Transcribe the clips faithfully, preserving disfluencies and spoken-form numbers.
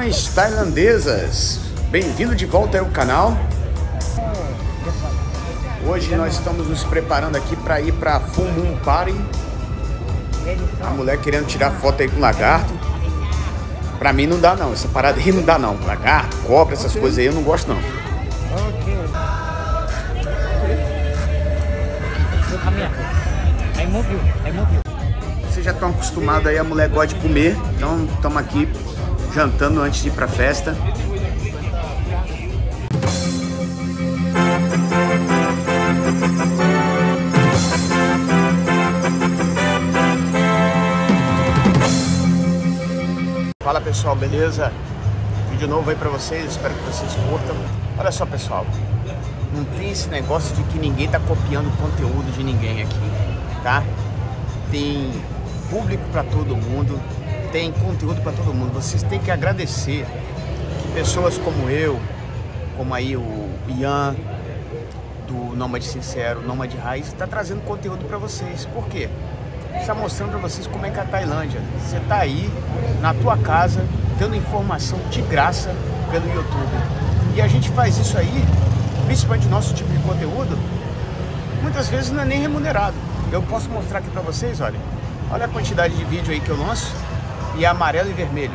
Saudações tailandesas! Bem-vindo de volta ao canal. Hoje nós estamos nos preparando aqui para ir para Full Moon Party. A mulher querendo tirar foto aí com lagarto. Pra mim não dá não, essa parada aí não dá não. Lagarto, cobra, essas coisas aí eu não gosto não. Vocês já estão acostumados aí, a mulher gosta de comer. Então estamos aqui jantando antes de ir pra festa. Fala pessoal, beleza? Vídeo novo aí pra vocês, espero que vocês curtam. Olha só pessoal, não tem esse negócio de que ninguém tá copiando conteúdo de ninguém aqui, tá? Tem público pra todo mundo, tem conteúdo pra todo mundo. Vocês têm que agradecer que pessoas como eu, como aí o Ian do Nômade Sincero, Nômade Raiz, tá trazendo conteúdo pra vocês. Por quê? Está mostrando para vocês como é que é a Tailândia. Você está aí, na tua casa, tendo informação de graça pelo YouTube. E a gente faz isso aí, principalmente nosso tipo de conteúdo, muitas vezes não é nem remunerado. Eu posso mostrar aqui para vocês, olha. Olha a quantidade de vídeo aí que eu lanço, e é amarelo e vermelho.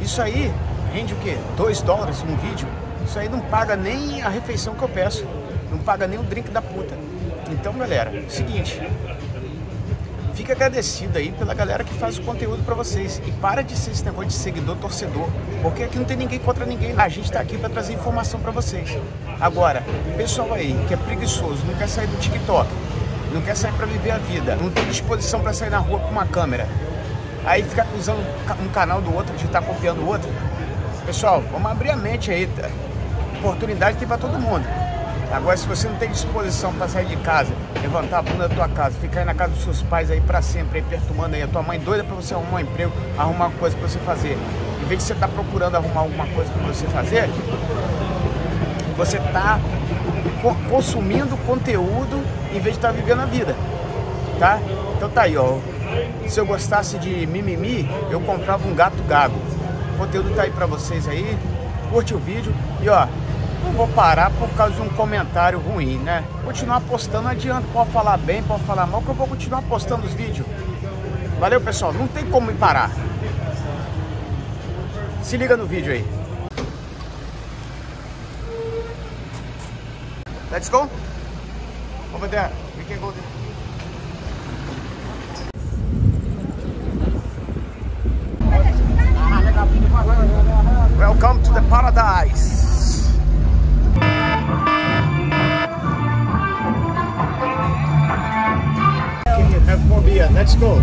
Isso aí rende o quê? dois dólares um vídeo? Isso aí não paga nem a refeição que eu peço. Não paga nem o drink da puta. Então, galera, é o seguinte... Fica agradecido aí pela galera que faz o conteúdo pra vocês. E para de ser esse negócio de seguidor, torcedor. Porque aqui não tem ninguém contra ninguém. A gente tá aqui pra trazer informação pra vocês. Agora, pessoal aí que é preguiçoso, não quer sair do TikTok, não quer sair pra viver a vida, não tem disposição pra sair na rua com uma câmera, aí fica acusando um canal do outro de estar copiando o outro. Pessoal, vamos abrir a mente aí. Oportunidade tem pra todo mundo. Agora, se você não tem disposição para sair de casa, levantar a bunda da tua casa, ficar aí na casa dos seus pais aí para sempre, aí perturbando aí a tua mãe doida para você arrumar um emprego, arrumar uma coisa para você fazer. Em vez de você estar tá procurando arrumar alguma coisa para você fazer, você está consumindo conteúdo em vez de estar tá vivendo a vida, tá? Então tá aí, ó. Se eu gostasse de mimimi, eu comprava um gato gago. O conteúdo tá aí para vocês aí. Curte o vídeo e ó. Não vou parar por causa de um comentário ruim, né? Continuar postando, não adianta. Pode falar bem, pode falar mal, que eu vou continuar postando os vídeos. Valeu, pessoal. Não tem como me parar. Se liga no vídeo aí. Let's go? Over there. We can go there. Welcome to the paradise. Let's go.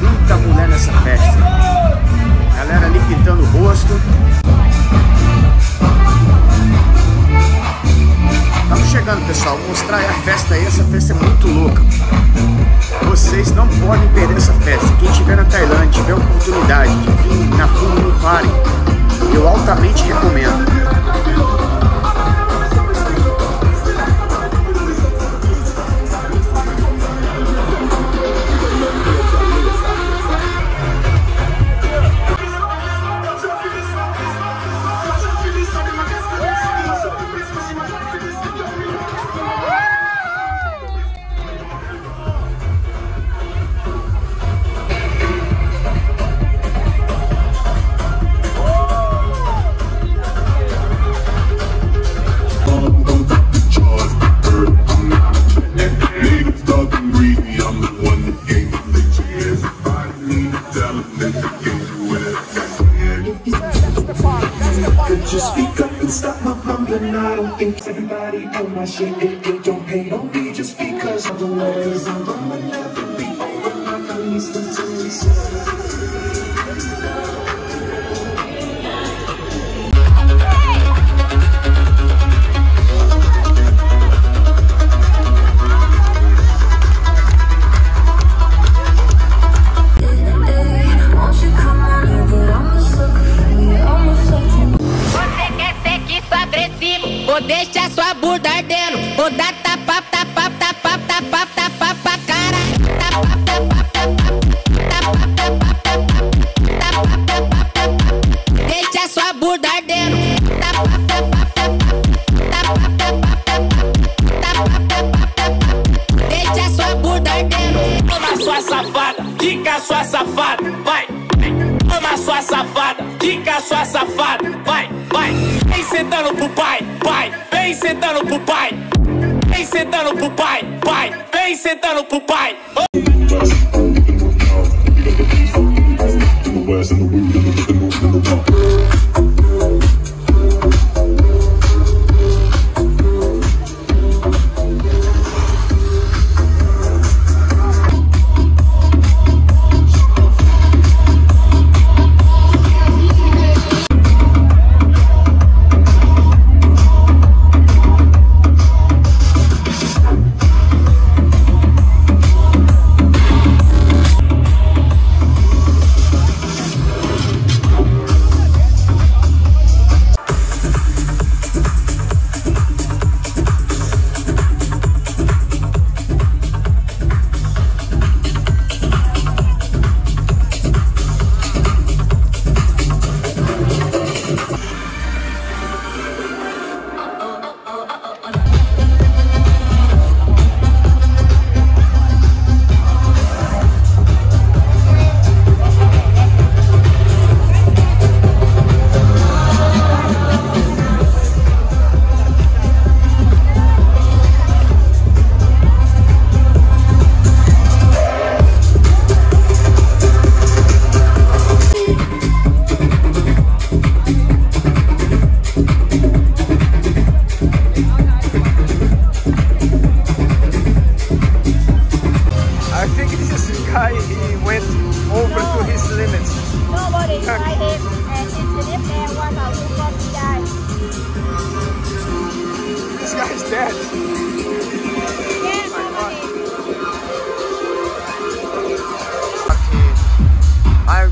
Muita mulher nessa festa. Galera ali pintando o rosto. Estamos chegando, pessoal. Vou mostrar aí a festa aí. Essa festa é muito louca. Vocês não podem perder essa festa. Quem estiver na Tailândia, tiver a oportunidade de vir na Full Moon Party, eu altamente recomendo. Everybody on my shit, it, it don't pay on me just because of the words. I'm gonna never be over my knees until we deixa sua bunda ardendo, vou dar tapa, tapa, tapa, tapa, tapa, tapa, cara, tapa, tapa. vai. Ama sua safada, fica sua safada, vai, vai. Vem sentando pro pai, pai. Vem sentando pro pai. Vem sentando pro pai, pai. Vem sentando pro pai.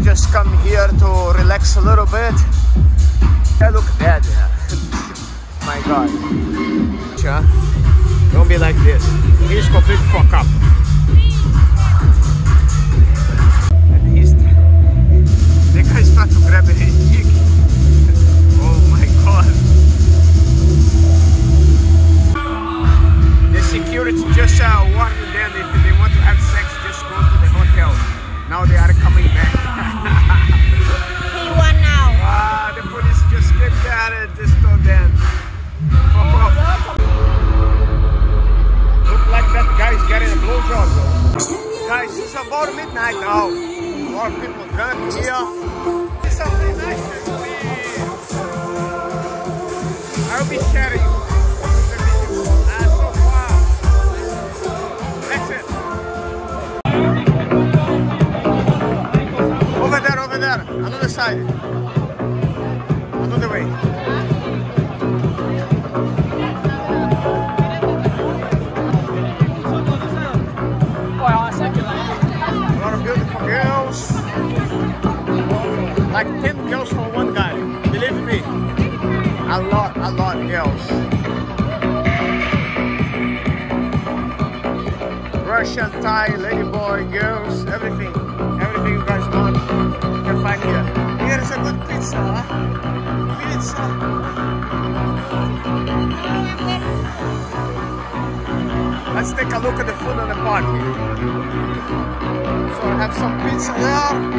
Just come here to relax a little bit. I look bad. My God. Don't be like this. He's completely fucked up. And he's... The guy started to grab his dick. Oh my God. The security just uh, warned them if they want to have sex, just go to the hotel. Now they are coming back. He won now. Ah, the police just came down and just told them. Look like that guy's getting a blowjob though. Guys, it's about midnight now. More people drunk here. It's something nice to see. I'll be sharing. Another side, another way. A lot of beautiful girls, like ten girls for one guy, believe me, a lot, a lot of girls. Russian, Thai, ladyboy, girls, everything, everything you guys want. Find here. Here is a good pizza. Huh? Pizza. Let's take a look at the food on the park. So I have some pizza there.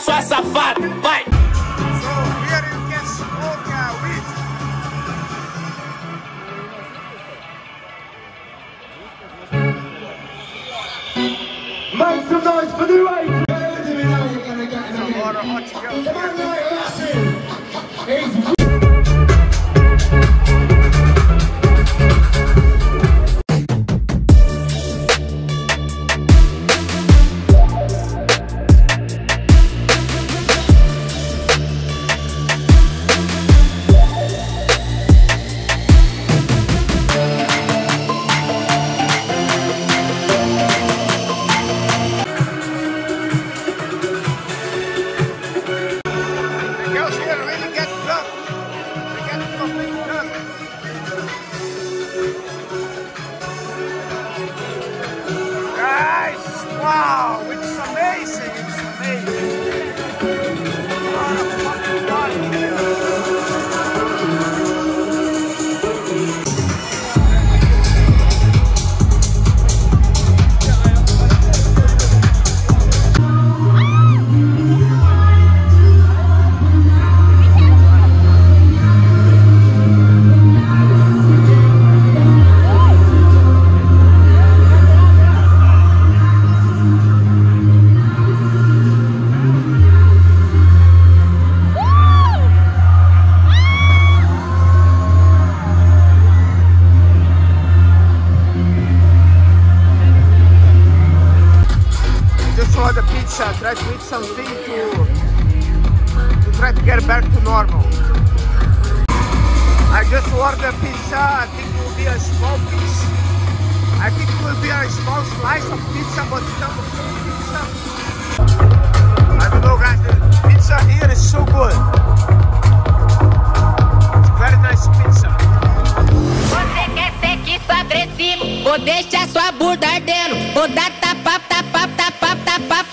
Sua safada, vai! So here you can smoke uh, weed. Guys, wow, it's amazing, it's amazing. What a fucking party here. Try to eat something to, to try to get back to normal. I just ordered pizza. I think it will be a small piece. I think it will be a small slice of pizza, but it's not a full pizza. I don't know, guys, the pizza here is so good. It's very nice pizza. Você quer ser que sua brecido, ou deixa sua bunda ardendo, ou dá tapa, tapa, tapa, tapa, tapa.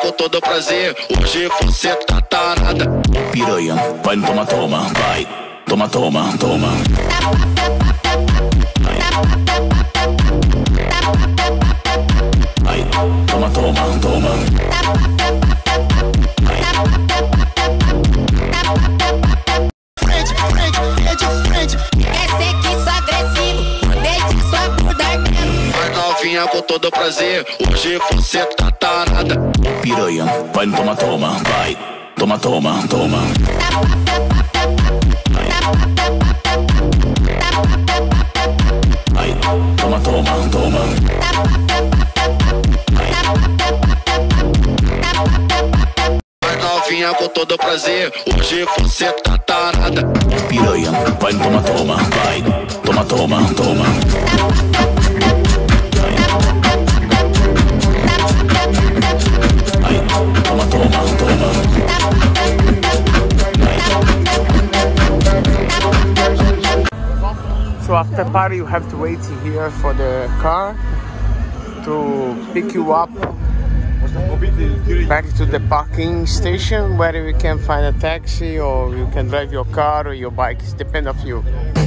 Com todo prazer, hoje você tá tarada. Piranha, vai no toma, toma, vai. Toma, toma, toma. Vai, toma, toma, toma. Frente, frente, frente, frente. Quer ser que sou agressivo, deixa sua bunda ardendo. Vai novinha com todo prazer, hoje você tá tarada. Piranha, vai no toma, toma, vai. Toma, toma, toma. Vai, toma, toma, toma. Vai novinha com todo prazer, hoje você tá tarada. Piranha, vai no toma, toma, vai. Toma, toma, toma. Toma, toma, toma. So after party you have to wait here for the car to pick you up back to the parking station where you can find a taxi or you can drive your car or your bike, it depends on you.